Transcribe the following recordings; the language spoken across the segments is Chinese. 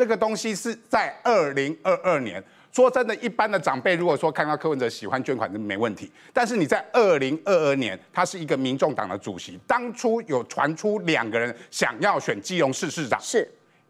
这个东西是在2022年。说真的，一般的长辈如果说看到柯文哲喜欢捐款是没问题，但是你在2022年，他是一个民众党的主席，当初有传出2个人想要选基隆市市长，是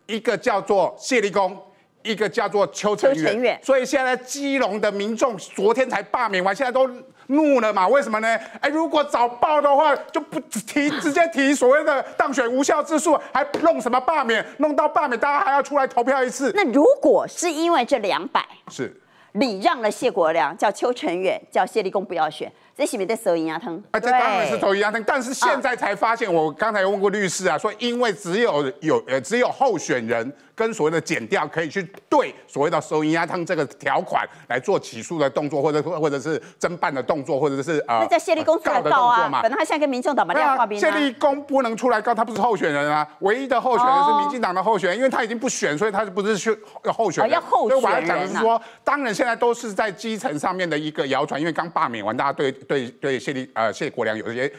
一个叫做谢立功。 一个叫做邱成远，所以现在基隆的民众昨天才罢免完，现在都怒了嘛？为什么呢？如果早报的话，就不提，直接提所谓的当选无效之诉，还弄什么罢免？弄到罢免，大家还要出来投票一次。那如果是因为这200是礼让了谢国梁，叫邱成远，叫谢立功不要选。 这是不是在收营养汤？啊，这当然是收营养汤，但是现在才发现，我刚才问过律师啊，说因为只有候选人跟所谓的检调可以去对所谓的收营养汤这个条款来做起诉的动作，或者是侦办的动作，或者是那叫谢立功出来告啊，本来他现在跟民众党把廖化斌，谢立功不能出来告，他不是候选人啊，唯一的候选人是民进党的候选人，因为他已经不选，所以他就不是去候选人。要候选人。所以我要讲的是说，当然现在都是在基层上面的一个谣传，因为刚罢免完，大家对谢国梁有一些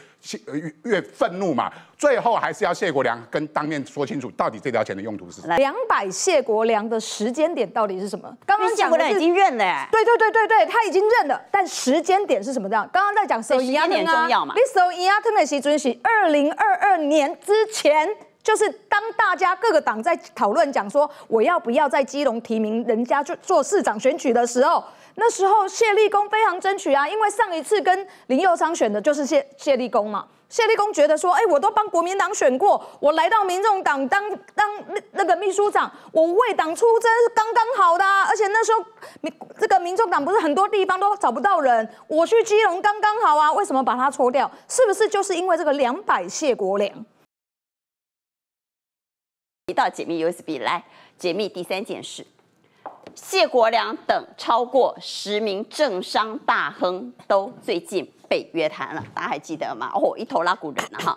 越愤怒嘛，最后还是要谢国梁跟当面说清楚，到底这条钱的用途是什么？200谢国梁的时间点到底是什么？刚刚讲的已经认了、欸，对，他已经认了，但时间点是什么样？刚刚在讲收一啊，你收一啊，特别是准许2022年之前。 就是当大家各个党在讨论讲说我要不要在基隆提名人家做市长选举的时候，那时候谢立功非常争取啊，因为上一次跟林右昌选的就是谢立功嘛。谢立功觉得说，我都帮国民党选过，我来到民众党当那个秘书长，我为党出征是刚刚好的啊。而且那时候民众党不是很多地方都找不到人，我去基隆刚刚好啊，为什么把他抽掉？是不是就是因为这个200谢国梁？ 一道解密 USB 来解密第3件事，谢国梁等超过10名政商大亨都最近被约谈了，大家还记得吗？一头拉古人了哈。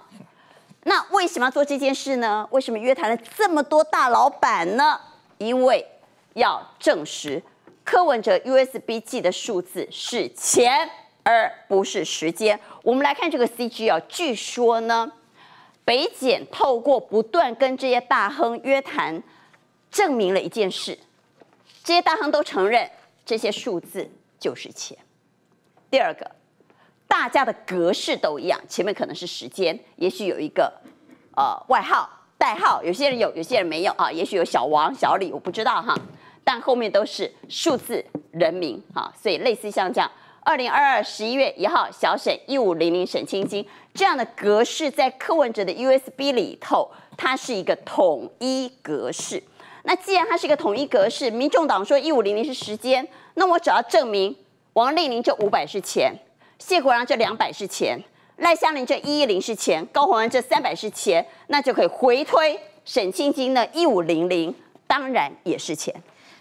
那为什么要做这件事呢？为什么约谈了这么多大老板呢？因为要证实柯文哲 USB 寄的数字是钱而不是时间。我们来看这个 CG 啊，据说呢。 北检透过不断跟这些大亨约谈，证明了一件事：这些大亨都承认这些数字就是钱。第二个，大家的格式都一样，前面可能是时间，也许有一个外号、代号，有些人有，有些人没有啊。也许有小王、小李，我不知道哈。但后面都是数字、人名啊，所以类似像这样。 2022年11月1日，小沈1500沈清金这样的格式，在柯文哲的 USB 里头，它是一个统一格式。那既然它是一个统一格式，民众党说1500是时间，那我只要证明王丽玲这500是钱，谢国梁这200是钱，赖香伶这110是钱，高虹安这300是钱，那就可以回推沈清金的1500，当然也是钱。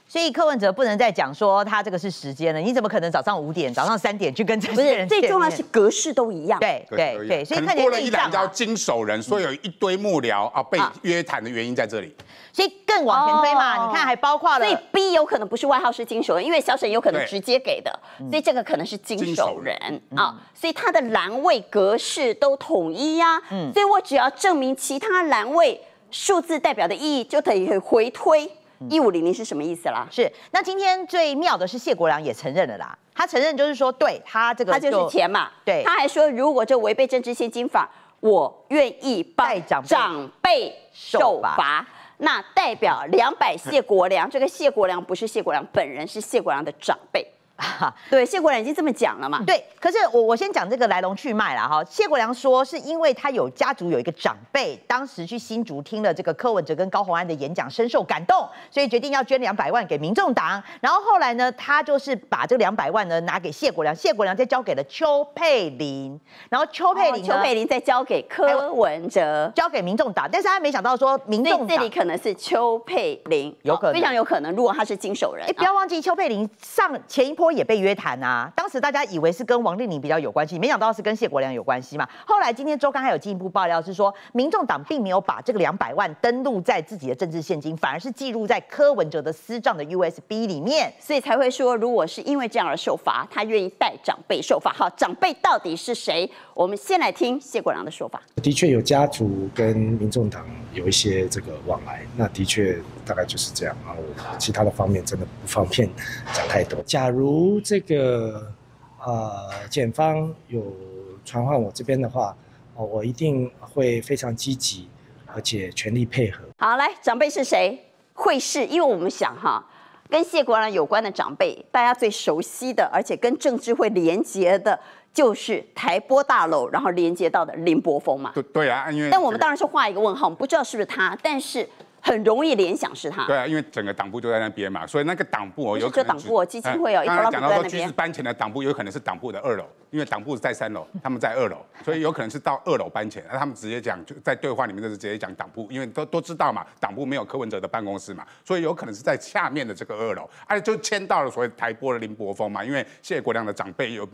所以柯文哲不能再讲说他这个是时间了，你怎么可能早上5点、早上3点去跟这些人？不是，最重要是格式都一样。对，所以看起来多了一两招经手人，所以有一堆幕僚啊被约谈的原因在这里。所以更往前推嘛，你看还包括了，所以 B 有可能不是外号是经手人，因为小沈有可能直接给的，所以这个可能是经手人啊。所以他的栏位格式都统一呀，所以我只要证明其他栏位数字代表的意义，就等于回推。 1500是什么意思啦？是那今天最妙的是谢国梁也承认了啦，他承认就是说，对他这个他就是钱嘛，对，他还说如果这违背政治献金法，我愿意帮长辈受罚。那代表200谢国梁，这个谢国梁不是谢国梁本人，是谢国梁的长辈。 对，谢国梁已经这么讲了嘛？对，可是我先讲这个来龙去脉啦哈。谢国梁说是因为他有家族有一个长辈，当时去新竹听了这个柯文哲跟高虹安的演讲，深受感动，所以决定要捐200万给民众党。然后后来呢，他就是把这200万呢拿给谢国梁，谢国梁再交给了邱佩玲，然后邱佩玲再交给柯文哲，交给民众党。但是他没想到说民众党这里可能是邱佩玲，有可能非常有可能，如果他是经手人，不要忘记邱佩玲上前一波。坡也被约谈啊，当时大家以为是跟王定宁比较有关系，没想到是跟谢国良有关系嘛。后来今天周刊还有进一步爆料是说，民众党并没有把这个200万登录在自己的政治现金，反而是记录在柯文哲的私账的 USB 里面，所以才会说，如果是因为这样而受罚，他愿意带长辈受罚。好，长辈到底是谁？我们先来听谢国良的说法。的确有家族跟民众党有一些这个往来，那的确大概就是这样啊。我其他的方面真的不方便讲太多。假如这个检方有传唤我这边的话，我一定会非常积极，而且全力配合。好，来，长辈是谁？会是因为我们想哈。跟谢国良有关的长辈，大家最熟悉的，而且跟政治会连结的，就是台播大楼，然后连接到的林柏峰嘛。对啊，因为但我们当然是画一个问号，我们不知道是不是他，但是很容易联想是他。对啊，因为整个党部就在那边嘛，所以那个党部有可能党部基金会刚刚讲到说居士搬前的党部有可能是党部的2楼，因为党部是在3楼，他们在2楼，所以有可能是到2楼搬前。他们直接讲就在对话里面就是直接讲党部，因为都知道嘛，党部没有柯文哲的办公室嘛，所以有可能是在下面的这个2楼，而且就签到了所谓台播的林柏峰嘛，因为谢国良的长辈有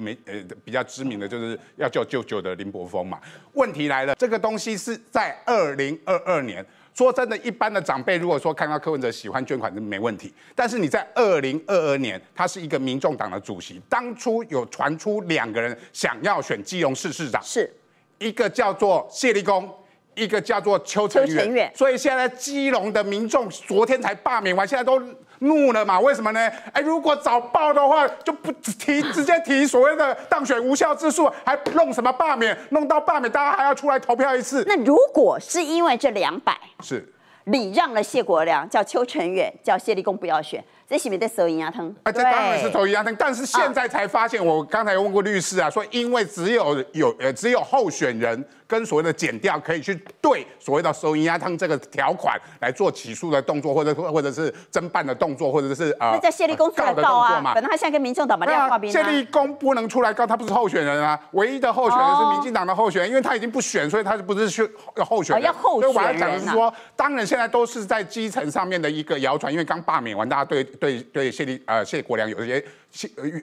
比较知名的就是要叫舅舅的林柏峰嘛。问题来了，这个东西是在2022年。说真的，一般的长辈如果说看到柯文哲喜欢捐款是没问题，但是你在2022年，他是一个民众党的主席，当初有传出2个人想要选基隆市市长，是一个叫做谢立功，一个叫做邱成远，所以现在基隆的民众昨天才罢免完，现在都怒了嘛？为什么呢？如果早报的话，就不提，直接提所谓的当选无效之诉，还弄什么罢免？弄到罢免，大家还要出来投票一次。那如果是因为这200是礼让了谢国良，叫邱成远，叫谢立功不要选，这是不是在收营养汤？这当然是收营养汤，但是现在才发现，我刚才问过律师啊，说因为只有候选人。跟所谓的检调可以去对所谓的收营养汤这个条款来做起诉的动作，或者是侦办的动作，或者是那叫谢立功出来告啊，反正他现在跟民众党嘛两挂兵。谢立功不能出来告，他不是候选人啊，唯一的候选人是民进党的候选人，因为他已经不选，所以他就不是去候选人。要候选人。所以我要讲的是说，当然现在都是在基层上面的一个谣传，因为刚罢免完，大家对谢国良有一些。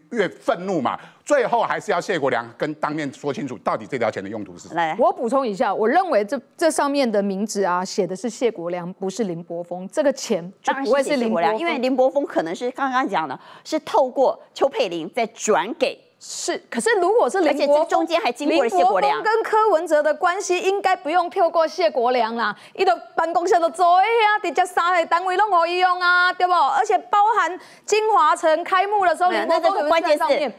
越愤怒嘛，最后还是要谢国良跟当面说清楚，到底这条钱的用途是什么。我补充一下，我认为这上面的名字啊，写的是谢国良，不是林柏峰。这个钱就不会是林柏峰，因为林柏峰可能是刚刚讲的，是透过邱佩玲再转给。是，可是如果是林柏峰，中间还经过了谢国良，林柏峰跟柯文哲的关系应该不用跳过谢国良啦，伊的办公室都做诶啊，直接3个单位拢可以用啊，对不？而且包含金华城开幕的时候，林柏峰关键是。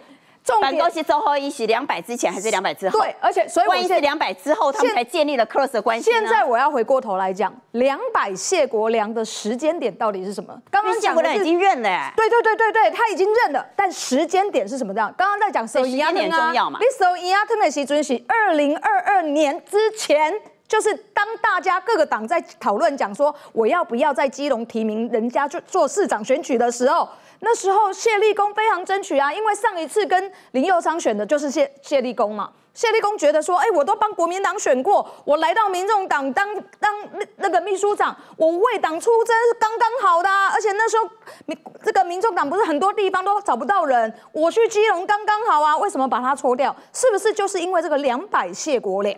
办公室收后一起200之前还是200之后？对，而且所以万一是200之后，他们才建立了 close 的关系。现在我要回过头来讲，200谢国良的时间点到底是什么？刚刚讲的已经认了，对，他已经认了，但时间点是什么？这样，刚刚在讲收营养汤啊，你收营养汤的时准是2022年之前。就是当大家各个党在讨论讲说我要不要在基隆提名人家做市长选举的时候，那时候谢立功非常争取啊，因为上一次跟林右昌选的就是谢立功嘛。谢立功觉得说，我都帮国民党选过，我来到民众党当那个秘书长，我为党出征是刚刚好的啊。而且那时候这个民众党不是很多地方都找不到人，我去基隆刚刚好啊，为什么把他抽掉？是不是就是因为这个200谢国良？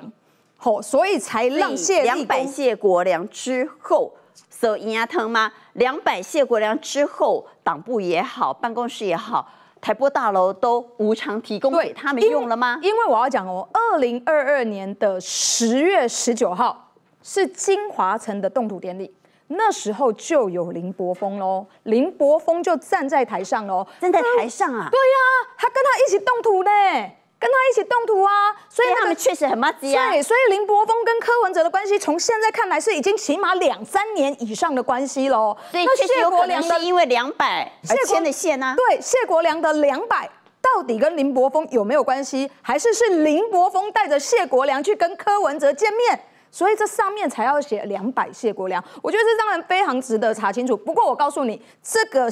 所以才让200谢国良之后，所以牙疼吗？200谢国良之后，党部也好，办公室也好，台播大楼都无偿提供给他们用了吗？因为我要讲哦，2022年的10月19号是金华城的动土典礼。那时候就有林柏峰喽，林柏峰就站在台上喽，站在台上啊？对呀，他跟他一起动土呢。跟他一起动土啊，所以他们确实很麻吉啊。对，所以林柏峰跟柯文哲的关系，从现在看来是已经起码2-3年以上的关系喽。所以确实有可能是因为200而牵的线啊。对，谢国良的200到底跟林柏峰有没有关系？还是林柏峰带着谢国良去跟柯文哲见面？所以这上面才要写200谢国良，我觉得这当然非常值得查清楚。不过我告诉你，这个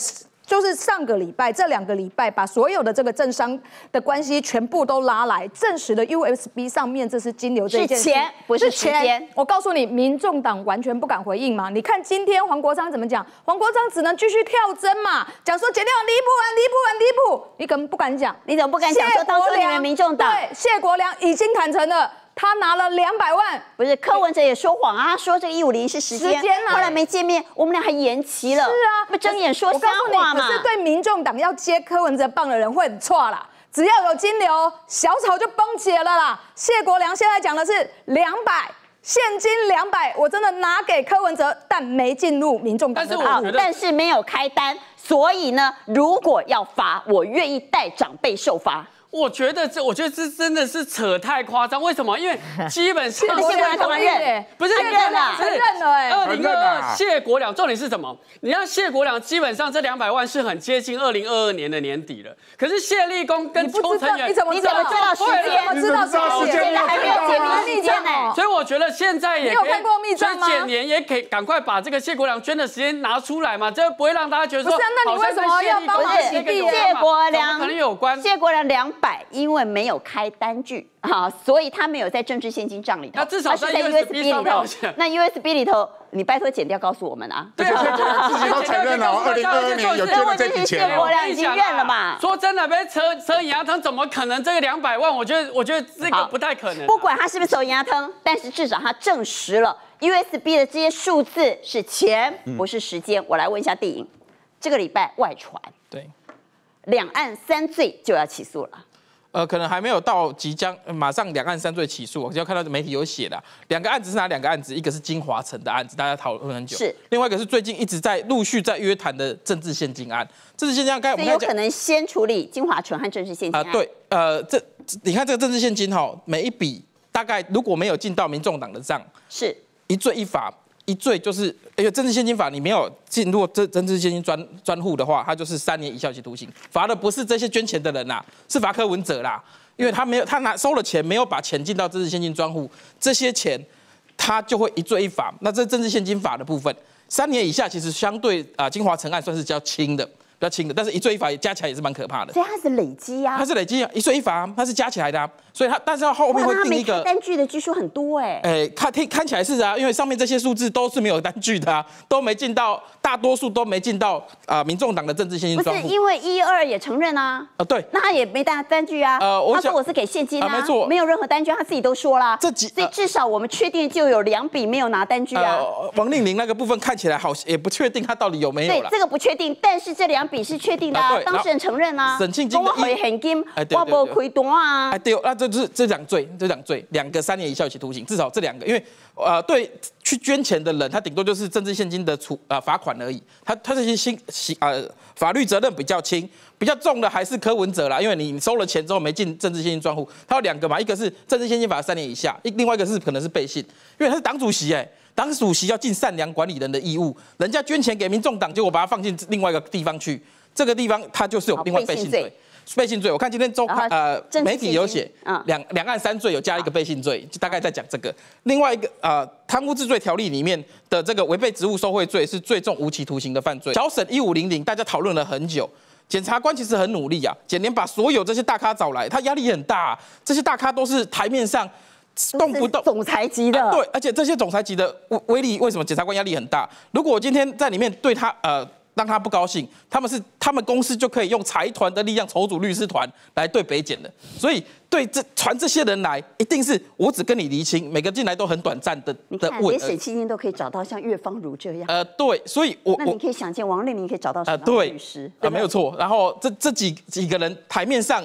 就是上个礼拜这2个礼拜把所有的这个政商的关系全部都拉来，证实了 USB 上面这是金流这件事，是钱不是时间。我告诉你，民众党完全不敢回应嘛。你看今天黄国昌怎么讲？黄国昌只能继续跳针嘛，讲说减掉离不完，你根本不敢讲，你怎么不敢讲？说当初你们民众党对谢国梁已经坦诚了。 他拿了200万，不是柯文哲也说谎啊，他说这个150是时间啊，后来没见面，我们俩还延期了。是啊，不睁眼说瞎话嘛。可是对民众党要接柯文哲棒的人会很错啦，只要有金流，小草就崩解了啦。谢国梁现在讲的是200。 现金200，我真的拿给柯文哲，但没进入民众党的账户，但是没有开单，所以呢，如果要罚，我愿意带长辈受罚。我觉得这真的是扯太夸张，为什么？因为基本上谢国梁他们认，不是认了，承认了哎。2022谢国梁，重点是什么？你看谢国梁基本上这200万是很接近2022年的年底了，可是谢立功跟邱成远，你怎么知道时间？你怎么知道时间？现在还没有解密时间呢，所以我觉得。 现在也可以，所以减年也可以赶快把这个谢国梁捐的时间拿出来嘛，这不会让大家觉得说，不是，那你为什么要帮忙谢国梁？可能有关谢国梁200，因为没有开单据，好，所以他没有在政治现金账里头，他至少在 USB 里头。那 USB 里头，你拜托减掉告诉我们啊。对，自己都承认了，2022年有捐这笔钱，谢国梁已经认了嘛。说真的，被扯牙疼，怎么可能这个200万？我觉得这个不太可能。不管他是不是扯牙疼，但是至少。 他证实了 USB 的这些数字是钱，不是时间。我来问一下地颖，这个礼拜外传，对，2案3罪就要起诉了。可能还没有到即将，马上2案3罪起诉。我只要看到媒体有写的2个案子是哪2个案子？一个是金华城的案子，大家讨论很久；是另外一个是最近一直在陆续在约谈的政治现金案。政治现金案，所以有可能先处理金华城和政治现金案。对，这你看这个政治现金哈，每一笔。 大概如果没有进到民众党的账，是1罪1罚，1罪就是，因为政治现金法你没有进入这政治现金专户的话，他就是3年以下有期徒刑，罚的不是这些捐钱的人啦，是罚柯文哲啦，因为他没有收了钱，没有把钱进到政治现金专户，这些钱他就会1罪1罚。那这政治现金法的部分，3年以下其实相对金华城案算是比较轻的。 比较轻的，但是1罪1罚也加起来也是蛮可怕的。所以它是累积啊，它是累积啊，1罪1罚它是加起来的啊，所以它但是它后面会定一个。单据的据说很多哎、欸。看起来是啊，因为上面这些数字都是没有单据的啊，都没进到，大多数都没进到民众党的政治现金专户。不是因为1、2也承认啊，对，那他也没带单据啊，他说我是给现金啊，没错，没有任何单据，他自己都说啦。所以至少我们确定就有2笔没有拿单据啊。王令麟那个部分看起来好也不确定他到底有没有啦。对，这个不确定，但是这2笔是确定的、啊，当事人承认啊。沈庆金的1，我无亏单啊。哎对，那就是这2罪，2个3年以下有期徒刑，至少这2个，因为对去捐钱的人，他顶多就是政治现金的罚款而已，他这些法律责任比较轻，比较重的还是柯文哲啦，因为你收了钱之后没进政治现金专户，他有2个嘛，一个是政治现金法3年以下，另外一个是可能是背信，因为他是党主席哎、欸。 党主席要尽善良管理人的义务，人家捐钱给民众党，结果把它放进另外一个地方去，这个地方他就是有另外背信罪。背信罪，我看今天媒体有写，2案3罪有加一个背信罪，就大概在讲这个。另外一个贪污治罪条例里面的这个违背职务受贿罪是最重无期徒刑的犯罪。小审1500，大家讨论了很久。 检察官其实很努力啊，检联把所有这些大咖找来，他压力也很大、啊。这些大咖都是台面上动不动总裁级的、对，而且这些总裁级的威力，为什么检察官压力很大？如果我今天在里面对他让他不高兴，他们公司就可以用财团的力量筹组律师团来对北检的。所以对这些人来，一定是我只跟你厘清，每个进来都很短暂的。你看，连沈清金都可以找到像岳芳如这样。对，所以那你可以想见王令麟可以找到什么律师？对，没有错。然后这几个人台面上。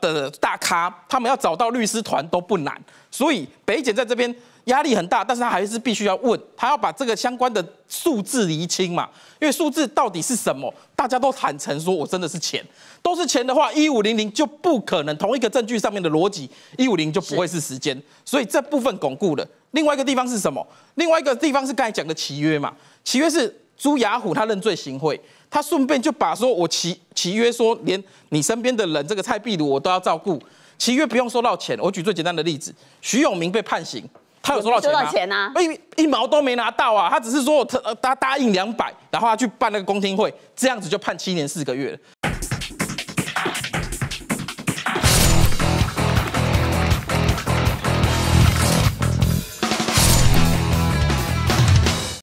的大咖，他们要找到律师团都不难，所以北检在这边压力很大，但是他还是必须要问，他要把这个相关的数字厘清嘛，因为数字到底是什么，大家都坦诚说我真的是钱，都是钱的话，1500就不可能同一个证据上面的逻辑，150就不会是时间，所以这部分巩固了。另外一个地方是什么？另外一个地方是刚才讲的契约嘛，契约是。 朱雅虎他认罪行贿，他顺便就把说我契约说连你身边的人这个蔡壁如我都要照顾，契约不用收到钱。我举最简单的例子，徐永明被判刑，他有收到钱吗？收到钱啊，一毛都没拿到啊！他只是说我他答应200，然后他去办那个公听会，这样子就判7年4个月了。